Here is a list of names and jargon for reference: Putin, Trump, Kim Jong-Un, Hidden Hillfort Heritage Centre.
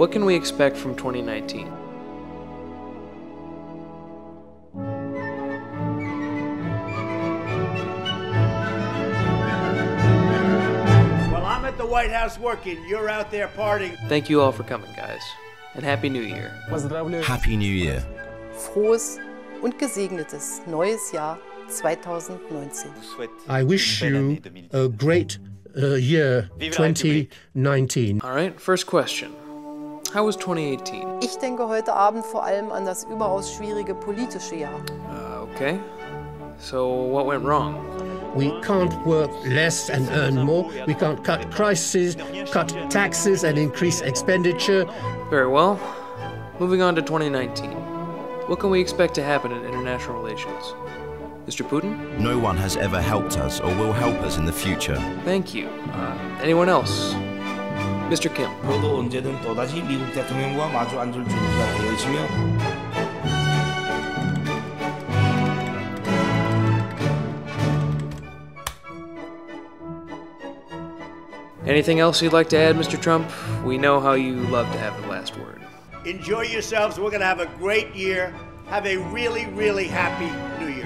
What can we expect from 2019? Well, I'm at the White House working. You're out there partying. Thank you all for coming, guys. And Happy New Year. Happy New Year. Frohes und gesegnetes neues Jahr 2019. I wish you a great year 2019. All right, first question. How was 2018? Ich denke heute Abend vor allem an das überaus schwierige politische Jahr. Okay. So what went wrong? We can't work less and earn more. We can't cut prices, cut taxes and increase expenditure. Very well. Moving on to 2019. What can we expect to happen in international relations? Mr. Putin? No one has ever helped us or will help us in the future. Thank you. Anyone else? Mr. Kim? Anything else you'd like to add, Mr. Trump? We know how you love to have the last word. Enjoy yourselves. We're going to have a great year. Have a really, really happy New Year.